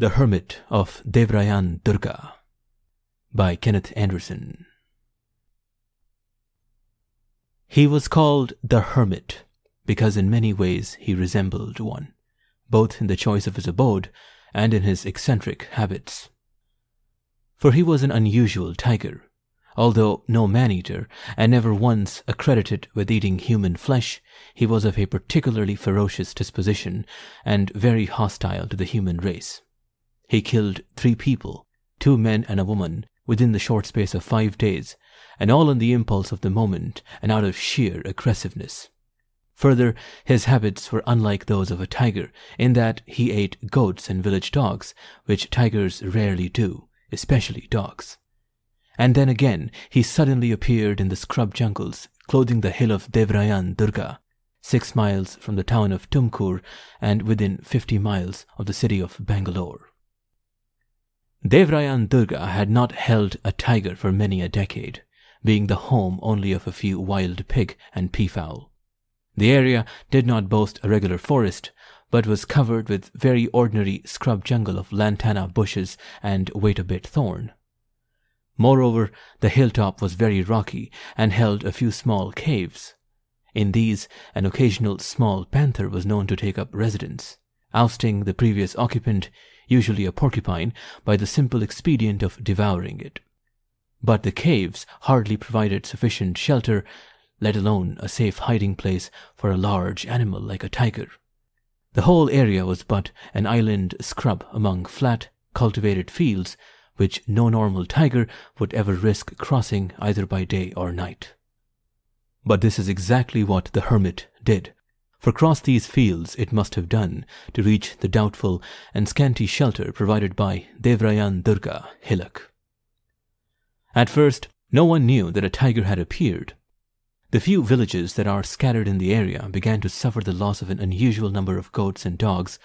The Hermit of Devarayandurga by Kenneth Anderson. He was called the Hermit because in many ways he resembled one, both in the choice of his abode and in his eccentric habits. For he was an unusual tiger, although no man-eater and never once accredited with eating human flesh. He was of a particularly ferocious disposition and very hostile to the human race. He killed 3 people, 2 men and a woman, within the short space of 5 days, and all on the impulse of the moment and out of sheer aggressiveness. Further, his habits were unlike those of a tiger, in that he ate goats and village dogs, which tigers rarely do, especially dogs. And then again, he suddenly appeared in the scrub jungles, clothing the hill of Devarayandurga, 6 miles from the town of Tumkur and within 50 miles of the city of Bangalore. Devarayandurga had not held a tiger for many a decade, being the home only of a few wild pig and peafowl. The area did not boast a regular forest, but was covered with very ordinary scrub jungle of lantana bushes and wait-a-bit thorn. Moreover, the hilltop was very rocky and held a few small caves. In these, an occasional small panther was known to take up residence, ousting the previous occupant, usually a porcupine, by the simple expedient of devouring it. But the caves hardly provided sufficient shelter, let alone a safe hiding place for a large animal like a tiger. The whole area was but an island scrub among flat, cultivated fields, which no normal tiger would ever risk crossing either by day or night. But this is exactly what the hermit did, for cross these fields it must have done to reach the doubtful and scanty shelter provided by Devarayandurga hillock. At first, no one knew that a tiger had appeared. The few villages that are scattered in the area began to suffer the loss of an unusual number of goats and dogs,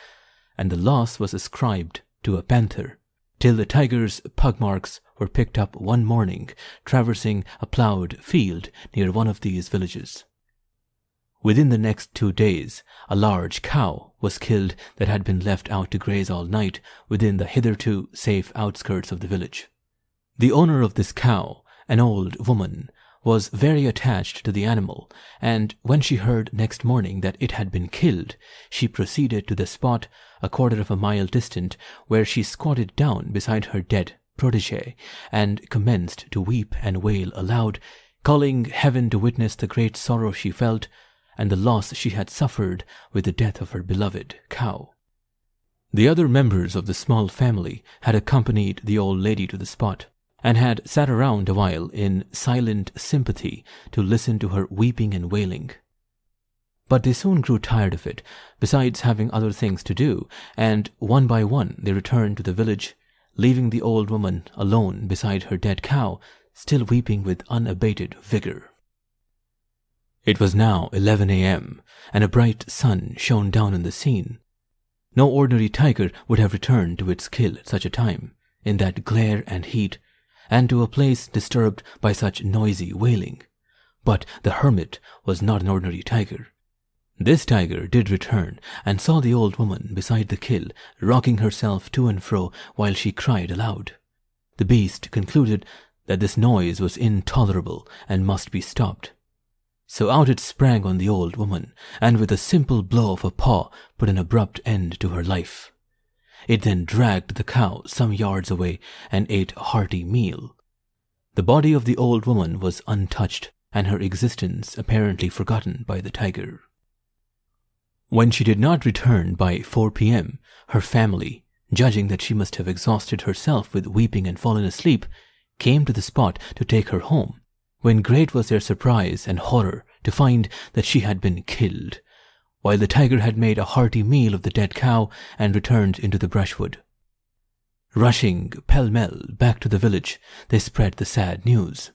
and the loss was ascribed to a panther, till the tiger's pug marks were picked up one morning traversing a ploughed field near one of these villages. Within the next 2 days, a large cow was killed that had been left out to graze all night within the hitherto safe outskirts of the village. The owner of this cow, an old woman, was very attached to the animal, and when she heard next morning that it had been killed, she proceeded to the spot, a quarter of a mile distant, where she squatted down beside her dead protege, and commenced to weep and wail aloud, calling heaven to witness the great sorrow she felt, and the loss she had suffered with the death of her beloved cow. The other members of the small family had accompanied the old lady to the spot, and had sat around a while in silent sympathy to listen to her weeping and wailing. But they soon grew tired of it, besides having other things to do, and one by one they returned to the village, leaving the old woman alone beside her dead cow, still weeping with unabated vigor. It was now 11 a.m., and a bright sun shone down on the scene. No ordinary tiger would have returned to its kill at such a time, in that glare and heat, and to a place disturbed by such noisy wailing. But the hermit was not an ordinary tiger. This tiger did return, and saw the old woman beside the kill, rocking herself to and fro while she cried aloud. The beast concluded that this noise was intolerable and must be stopped. So out it sprang on the old woman, and with a simple blow of a paw put an abrupt end to her life. It then dragged the cow some yards away and ate a hearty meal. The body of the old woman was untouched, and her existence apparently forgotten by the tiger. When she did not return by 4 p.m, her family, judging that she must have exhausted herself with weeping and fallen asleep, came to the spot to take her home, when great was their surprise and horror to find that she had been killed, while the tiger had made a hearty meal of the dead cow and returned into the brushwood. Rushing pell-mell back to the village, they spread the sad news.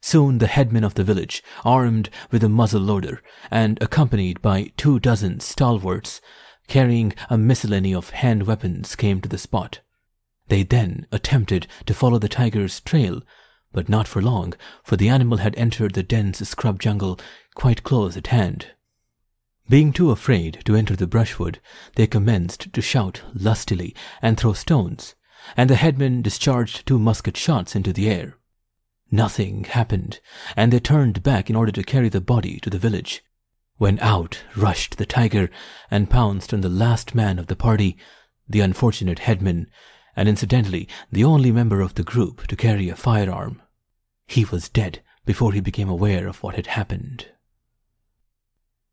Soon the headman of the village, armed with a muzzle-loader and accompanied by 2 dozen stalwarts, carrying a miscellany of hand-weapons, came to the spot. They then attempted to follow the tiger's trail, but not for long, for the animal had entered the dense scrub jungle quite close at hand. Being too afraid to enter the brushwood, they commenced to shout lustily and throw stones, and the headmen discharged 2 musket shots into the air. Nothing happened, and they turned back in order to carry the body to the village, when out rushed the tiger and pounced on the last man of the party, the unfortunate headman, and incidentally the only member of the group to carry a firearm. He was dead before he became aware of what had happened.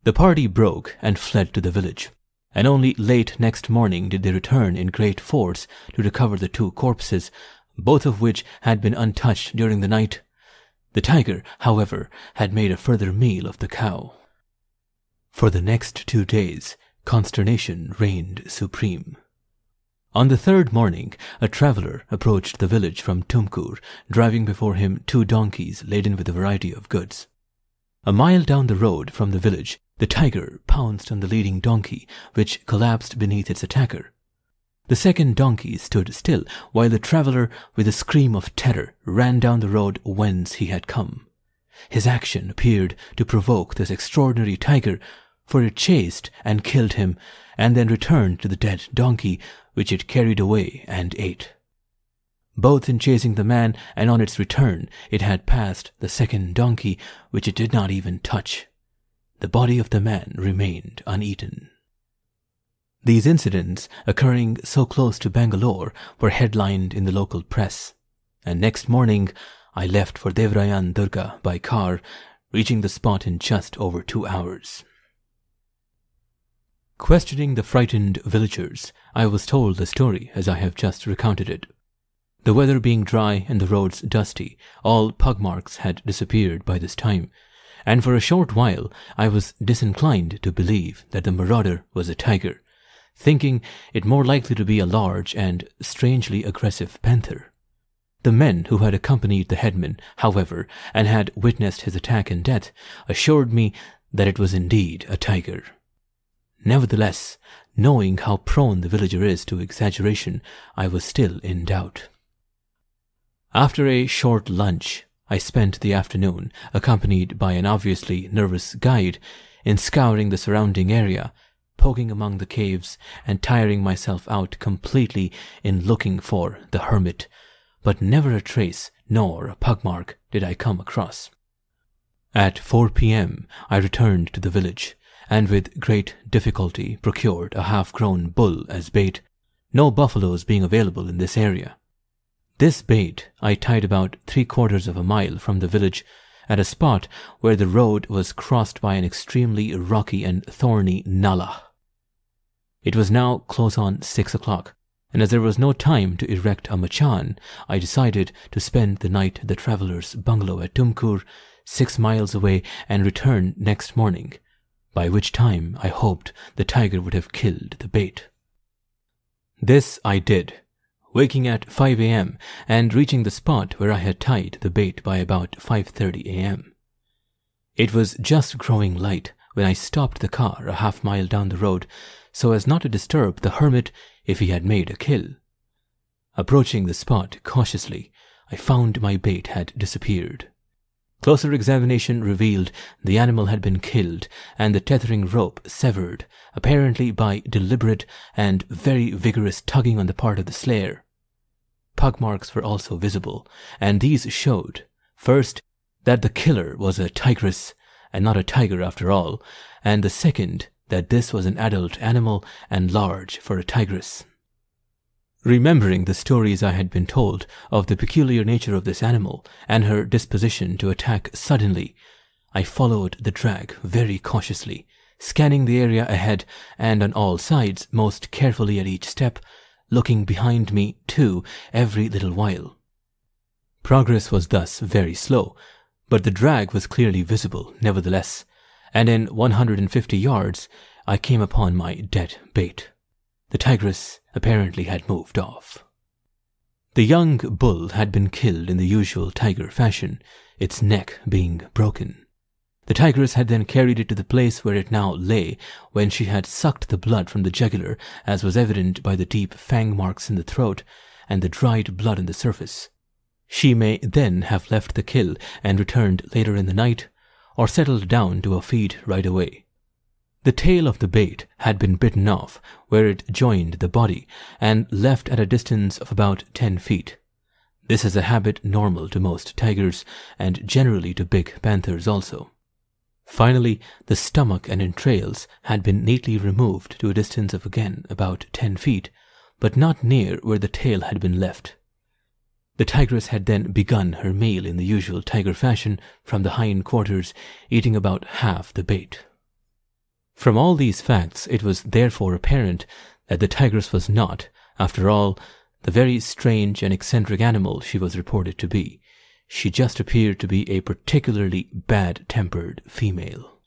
The party broke and fled to the village, and only late next morning did they return in great force to recover the 2 corpses, both of which had been untouched during the night. The tiger, however, had made a further meal of the cow. For the next 2 days, consternation reigned supreme. On the 3rd morning, a traveller approached the village from Tumkur, driving before him 2 donkeys laden with a variety of goods. A mile down the road from the village, the tiger pounced on the leading donkey, which collapsed beneath its attacker. The second donkey stood still, while the traveller, with a scream of terror, ran down the road whence he had come. His action appeared to provoke this extraordinary tiger, for it chased and killed him, and then returned to the dead donkey, which it carried away and ate. Both in chasing the man and on its return, it had passed the second donkey, which it did not even touch. The body of the man remained uneaten. These incidents, occurring so close to Bangalore, were headlined in the local press, and next morning I left for Devarayandurga by car, reaching the spot in just over 2 hours. Questioning the frightened villagers, I was told the story as I have just recounted it. The weather being dry and the roads dusty, all pug marks had disappeared by this time, and for a short while I was disinclined to believe that the marauder was a tiger, thinking it more likely to be a large and strangely aggressive panther. The men who had accompanied the headman, however, and had witnessed his attack and death, assured me that it was indeed a tiger. Nevertheless, knowing how prone the villager is to exaggeration, I was still in doubt. After a short lunch, I spent the afternoon, accompanied by an obviously nervous guide, in scouring the surrounding area, poking among the caves, and tiring myself out completely in looking for the hermit, but never a trace nor a pug mark did I come across. At 4 p.m. I returned to the village, and with great difficulty procured a half-grown bull as bait, no buffaloes being available in this area. This bait I tied about 3/4 of a mile from the village, at a spot where the road was crossed by an extremely rocky and thorny nala. It was now close on 6 o'clock, and as there was no time to erect a machan, I decided to spend the night at the traveller's bungalow at Tumkur, 6 miles away, and return next morning, by which time I hoped the tiger would have killed the bait. This I did, waking at 5 a.m. and reaching the spot where I had tied the bait by about 5:30 a.m. It was just growing light when I stopped the car a half-mile down the road so as not to disturb the hermit if he had made a kill. Approaching the spot cautiously, I found my bait had disappeared. Closer examination revealed the animal had been killed and the tethering rope severed, apparently by deliberate and very vigorous tugging on the part of the slayer. Pug marks were also visible, and these showed, first, that the killer was a tigress and not a tiger after all, and the second, that this was an adult animal and large for a tigress. Remembering the stories I had been told of the peculiar nature of this animal and her disposition to attack suddenly, I followed the drag very cautiously, scanning the area ahead and on all sides most carefully at each step, looking behind me, too, every little while. Progress was thus very slow, but the drag was clearly visible nevertheless, and in 150 yards I came upon my dead bait. The tigress apparently had moved off. The young bull had been killed in the usual tiger fashion, its neck being broken. The tigress had then carried it to the place where it now lay, when she had sucked the blood from the jugular, as was evident by the deep fang marks in the throat and the dried blood on the surface. She may then have left the kill and returned later in the night, or settled down to her feed right away. The tail of the bait had been bitten off where it joined the body and left at a distance of about 10 feet. This is a habit normal to most tigers and generally to big panthers also. Finally, the stomach and entrails had been neatly removed to a distance of again about 10 feet, but not near where the tail had been left. The tigress had then begun her meal in the usual tiger fashion from the hind quarters, eating about half the bait. From all these facts, it was therefore apparent that the tigress was not, after all, the very strange and eccentric animal she was reported to be. She just appeared to be a particularly bad-tempered female.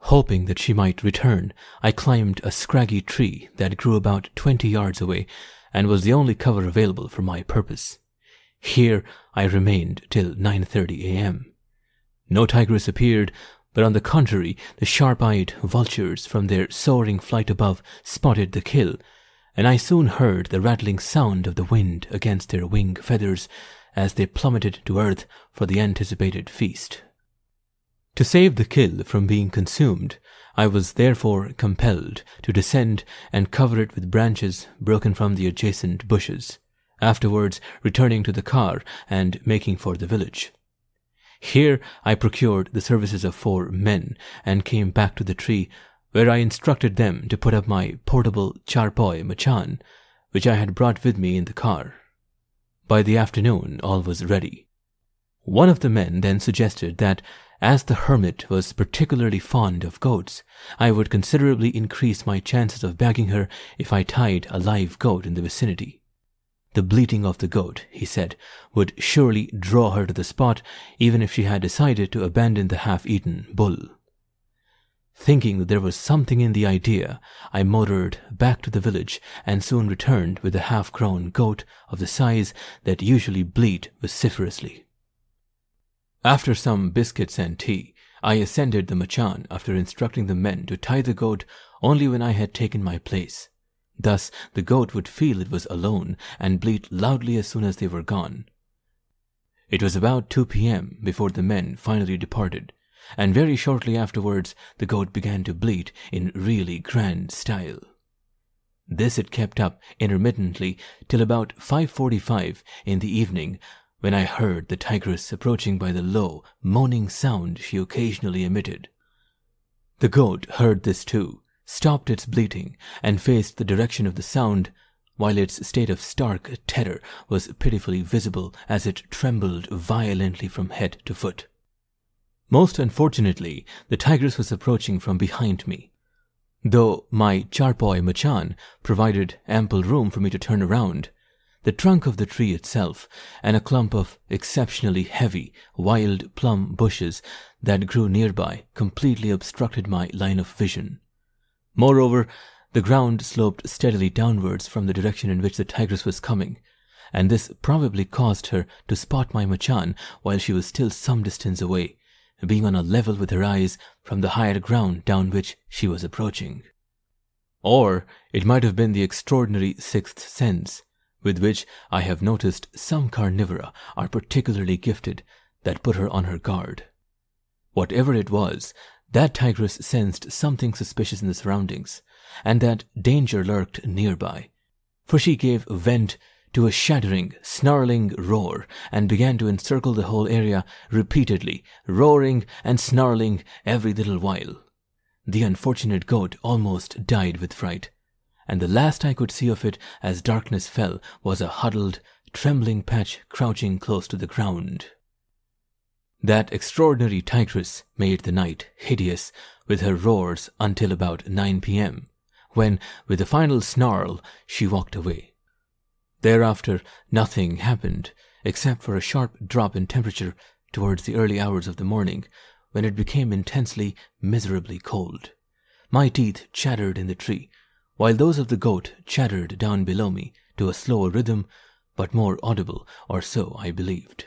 Hoping that she might return, I climbed a scraggy tree that grew about 20 yards away and was the only cover available for my purpose. Here I remained till 9:30 a.m. No tigress appeared, but on the contrary, the sharp-eyed vultures from their soaring flight above spotted the kill, and I soon heard the rattling sound of the wind against their wing feathers as they plummeted to earth for the anticipated feast. To save the kill from being consumed, I was therefore compelled to descend and cover it with branches broken from the adjacent bushes, afterwards returning to the car and making for the village. Here I procured the services of 4 men and came back to the tree, where I instructed them to put up my portable charpoy machan, which I had brought with me in the car. By the afternoon all was ready. One of the men then suggested that, as the hermit was particularly fond of goats, I would considerably increase my chances of bagging her if I tied a live goat in the vicinity. The bleating of the goat, he said, would surely draw her to the spot, even if she had decided to abandon the half-eaten bull. Thinking that there was something in the idea, I motored back to the village and soon returned with a half-grown goat of the size that usually bleat vociferously. After some biscuits and tea, I ascended the machan after instructing the men to tie the goat only when I had taken my place. Thus the goat would feel it was alone and bleat loudly as soon as they were gone. It was about 2 p.m. before the men finally departed, and very shortly afterwards the goat began to bleat in really grand style. This it kept up intermittently till about 5:45 in the evening, when I heard the tigress approaching by the low, moaning sound she occasionally emitted. The goat heard this too, stopped its bleating, and faced the direction of the sound, while its state of stark terror was pitifully visible as it trembled violently from head to foot. Most unfortunately, the tigress was approaching from behind me. Though my charpoy machan provided ample room for me to turn around, the trunk of the tree itself and a clump of exceptionally heavy, wild plum bushes that grew nearby completely obstructed my line of vision. Moreover, the ground sloped steadily downwards from the direction in which the tigress was coming, and this probably caused her to spot my machan while she was still some distance away, being on a level with her eyes from the higher ground down which she was approaching. Or it might have been the extraordinary sixth sense, with which I have noticed some carnivora are particularly gifted, that put her on her guard. Whatever it was, that tigress sensed something suspicious in the surroundings, and that danger lurked nearby, for she gave vent to a shattering, snarling roar and began to encircle the whole area repeatedly, roaring and snarling every little while. The unfortunate goat almost died with fright, and the last I could see of it as darkness fell was a huddled, trembling patch crouching close to the ground. That extraordinary tigress made the night hideous with her roars until about 9 p.m, when, with a final snarl, she walked away. Thereafter nothing happened, except for a sharp drop in temperature towards the early hours of the morning, when it became intensely, miserably cold. My teeth chattered in the tree, while those of the goat chattered down below me to a slower rhythm, but more audible, or so I believed.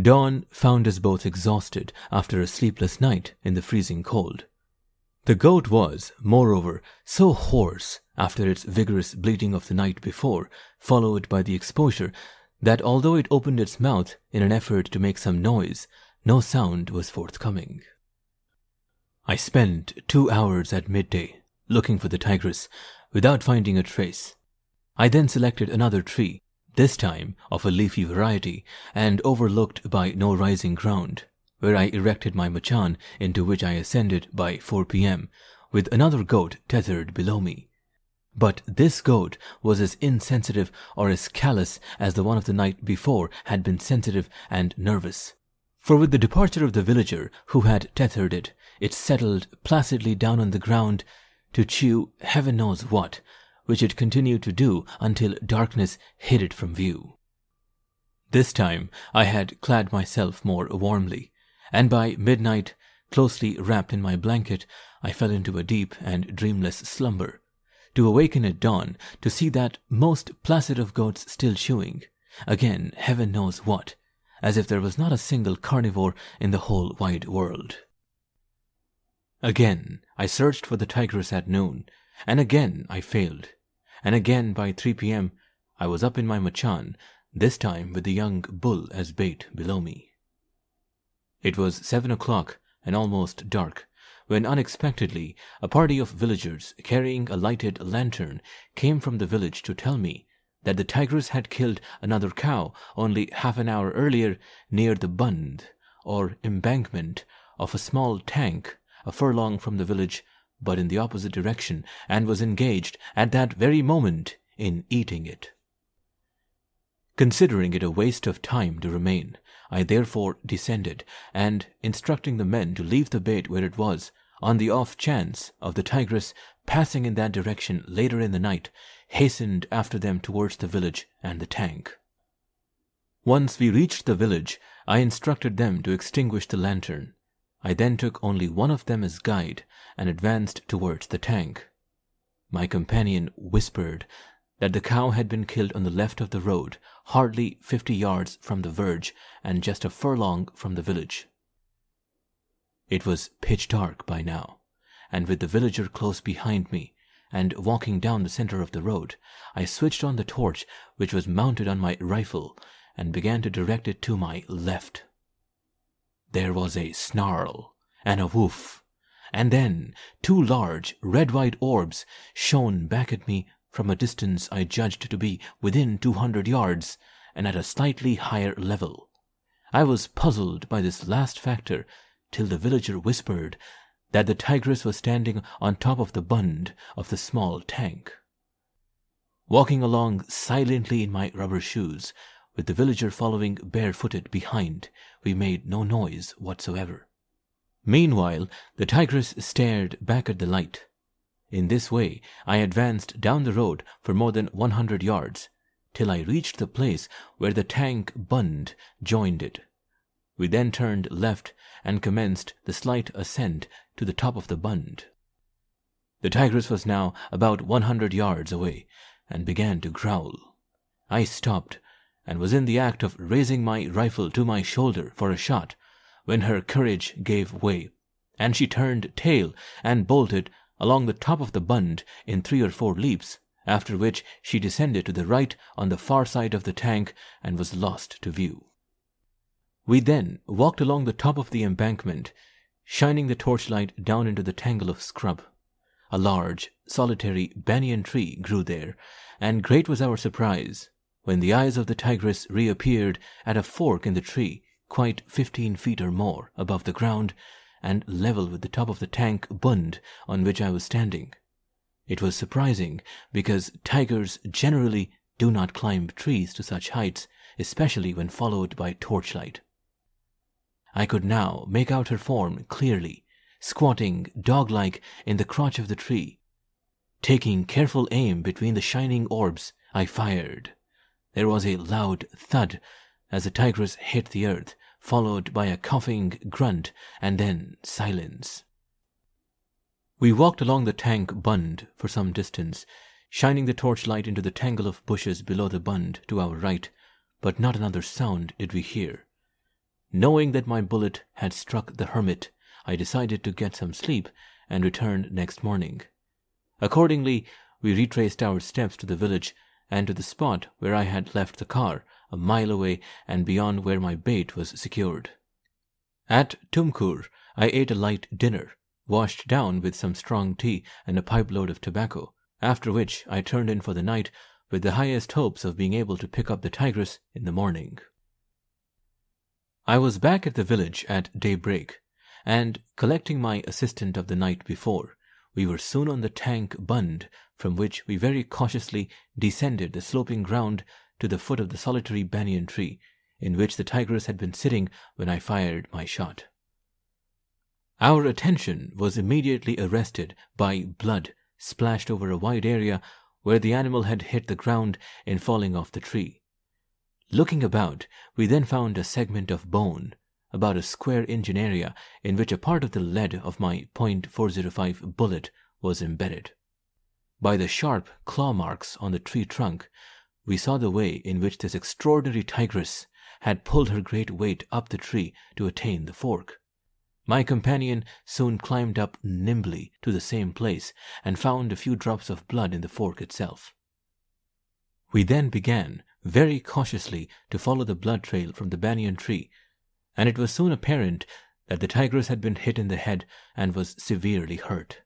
Dawn found us both exhausted after a sleepless night in the freezing cold. The goat was, moreover, so hoarse after its vigorous bleating of the night before, followed by the exposure, that although it opened its mouth in an effort to make some noise, no sound was forthcoming. I spent 2 hours at midday looking for the tigress without finding a trace. I then selected another tree, this time of a leafy variety and overlooked by no rising ground, where I erected my machan into which I ascended by 4 p.m. with another goat tethered below me. But this goat was as insensitive or as callous as the one of the night before had been sensitive and nervous. For with the departure of the villager who had tethered it, it settled placidly down on the ground to chew heaven knows what, which it continued to do until darkness hid it from view. This time I had clad myself more warmly, and by midnight, closely wrapped in my blanket, I fell into a deep and dreamless slumber, to awaken at dawn to see that most placid of goats still chewing, again heaven knows what, as if there was not a single carnivore in the whole wide world. Again I searched for the tigress at noon, and again I failed, and again by 3 p.m. I was up in my machan, this time with the young bull as bait below me. It was 7 o'clock and almost dark, when unexpectedly a party of villagers carrying a lighted lantern came from the village to tell me that the tigress had killed another cow only half an hour earlier near the bund, or embankment, of a small tank a furlong from the village but in the opposite direction, and was engaged at that very moment in eating it. Considering it a waste of time to remain, I therefore descended, and, instructing the men to leave the bait where it was, on the off chance of the tigress passing in that direction later in the night, hastened after them towards the village and the tank. Once we reached the village, I instructed them to extinguish the lantern. I then took only one of them as guide and advanced towards the tank. My companion whispered that the cow had been killed on the left of the road, hardly 50 yards from the verge and just a furlong from the village. It was pitch dark by now, and with the villager close behind me and walking down the center of the road, I switched on the torch which was mounted on my rifle and began to direct it to my left. There was a snarl and a woof, and then 2 large red-white orbs shone back at me from a distance I judged to be within 200 yards and at a slightly higher level. I was puzzled by this last factor till the villager whispered that the tigress was standing on top of the bund of the small tank. Walking along silently in my rubber shoes, with the villager following barefooted behind, we made no noise whatsoever. Meanwhile, the tigress stared back at the light. In this way, I advanced down the road for more than 100 yards, till I reached the place where the tank bund joined it. We then turned left and commenced the slight ascent to the top of the bund. The tigress was now about 100 yards away, and began to growl. I stopped, and was in the act of raising my rifle to my shoulder for a shot, when her courage gave way, and she turned tail and bolted along the top of the bund in 3 or 4 leaps, after which she descended to the right on the far side of the tank and was lost to view. We then walked along the top of the embankment, shining the torchlight down into the tangle of scrub. A large, solitary banyan tree grew there, and great was our surprise when the eyes of the tigress reappeared at a fork in the tree, quite 15 feet or more above the ground, and level with the top of the tank bund on which I was standing. It was surprising, because tigers generally do not climb trees to such heights, especially when followed by torchlight. I could now make out her form clearly, squatting dog-like in the crotch of the tree. Taking careful aim between the shining orbs, I fired. There was a loud thud as the tigress hit the earth, followed by a coughing grunt and then silence. We walked along the tank bund for some distance, shining the torchlight into the tangle of bushes below the bund to our right, but not another sound did we hear. Knowing that my bullet had struck the hermit, I decided to get some sleep and returned next morning. Accordingly, we retraced our steps to the village and to the spot where I had left the car, a mile away and beyond where my bait was secured. At Tumkur, I ate a light dinner, washed down with some strong tea and a pipe-load of tobacco, after which I turned in for the night with the highest hopes of being able to pick up the tigress in the morning. I was back at the village at daybreak, and, collecting my assistant of the night before, we were soon on the tank bund from which we very cautiously descended the sloping ground to the foot of the solitary banyan tree in which the tigress had been sitting when I fired my shot. Our attention was immediately arrested by blood splashed over a wide area where the animal had hit the ground in falling off the tree. Looking about, we then found a segment of bone, about a square-inch in area, in which a part of the lead of my .405 bullet was embedded. By the sharp claw marks on the tree trunk, we saw the way in which this extraordinary tigress had pulled her great weight up the tree to attain the fork. My companion soon climbed up nimbly to the same place and found a few drops of blood in the fork itself. We then began, very cautiously, to follow the blood trail from the banyan tree, and it was soon apparent that the tigress had been hit in the head and was severely hurt.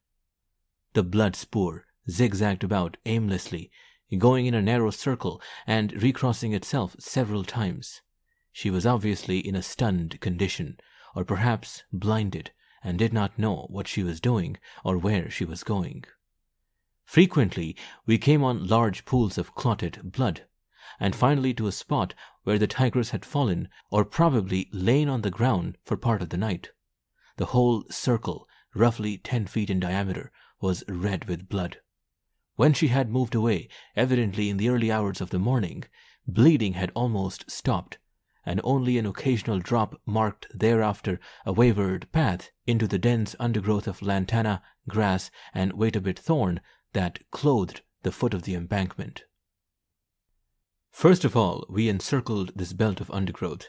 The blood spoor zigzagged about aimlessly, going in a narrow circle and recrossing itself several times. She was obviously in a stunned condition, or perhaps blinded, and did not know what she was doing or where she was going. Frequently we came on large pools of clotted blood, and finally to a spot where the tigress had fallen or probably lain on the ground for part of the night. The whole circle, roughly 10 feet in diameter, was red with blood. When she had moved away, evidently in the early hours of the morning, bleeding had almost stopped, and only an occasional drop marked thereafter a wayward path into the dense undergrowth of lantana, grass, and wait-a-bit thorn that clothed the foot of the embankment. First of all, we encircled this belt of undergrowth,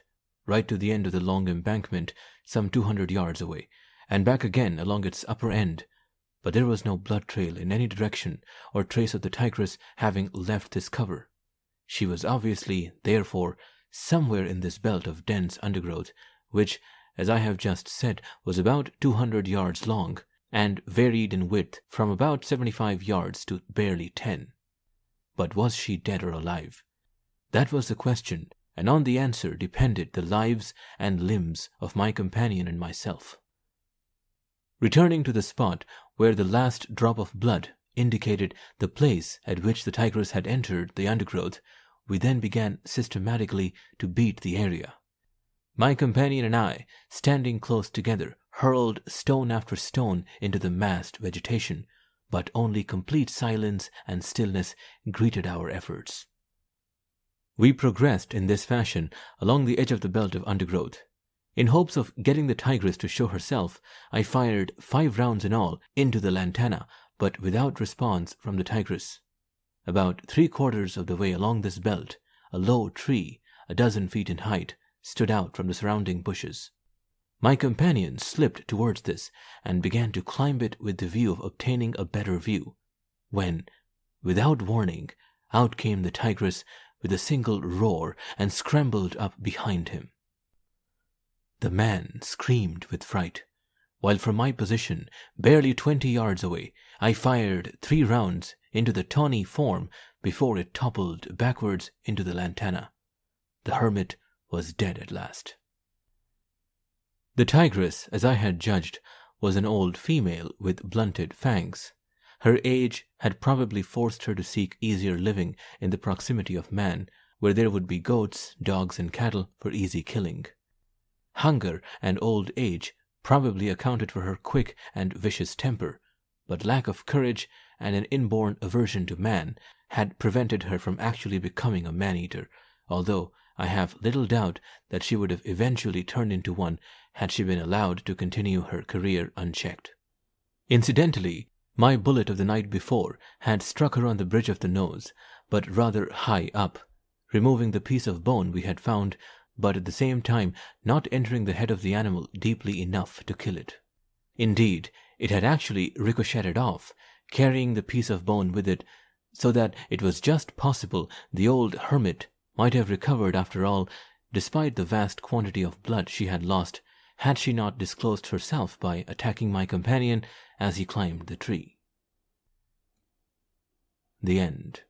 right to the end of the long embankment, some 200 yards away, and back again along its upper end, but there was no blood trail in any direction or trace of the tigress having left this cover. She was obviously, therefore, somewhere in this belt of dense undergrowth, which, as I have just said, was about 200 yards long, and varied in width from about 75 yards to barely 10. But was she dead or alive? That was the question, and on the answer depended the lives and limbs of my companion and myself. Returning to the spot where the last drop of blood indicated the place at which the tigress had entered the undergrowth, we then began systematically to beat the area. My companion and I, standing close together, hurled stone after stone into the massed vegetation, but only complete silence and stillness greeted our efforts. We progressed in this fashion along the edge of the belt of undergrowth. In hopes of getting the tigress to show herself, I fired 5 rounds in all into the lantana, but without response from the tigress. About 3/4 of the way along this belt, a low tree, 12 feet in height, stood out from the surrounding bushes. My companion slipped towards this and began to climb it with the view of obtaining a better view, when, without warning, out came the tigress with a single roar and scrambled up behind him. The man screamed with fright, while from my position, barely 20 yards away, I fired 3 rounds into the tawny form before it toppled backwards into the lantana. The hermit was dead at last. The tigress, as I had judged, was an old female with blunted fangs. Her age had probably forced her to seek easier living in the proximity of man, where there would be goats, dogs, and cattle for easy killing. Hunger and old age probably accounted for her quick and vicious temper, but lack of courage and an inborn aversion to man had prevented her from actually becoming a man-eater, although I have little doubt that she would have eventually turned into one had she been allowed to continue her career unchecked. Incidentally, my bullet of the night before had struck her on the bridge of the nose, but rather high up, removing the piece of bone we had found, but at the same time not entering the head of the animal deeply enough to kill it. Indeed, it had actually ricocheted off, carrying the piece of bone with it, so that it was just possible the old hermit might have recovered after all, despite the vast quantity of blood she had lost, had she not disclosed herself by attacking my companion as he climbed the tree. The end.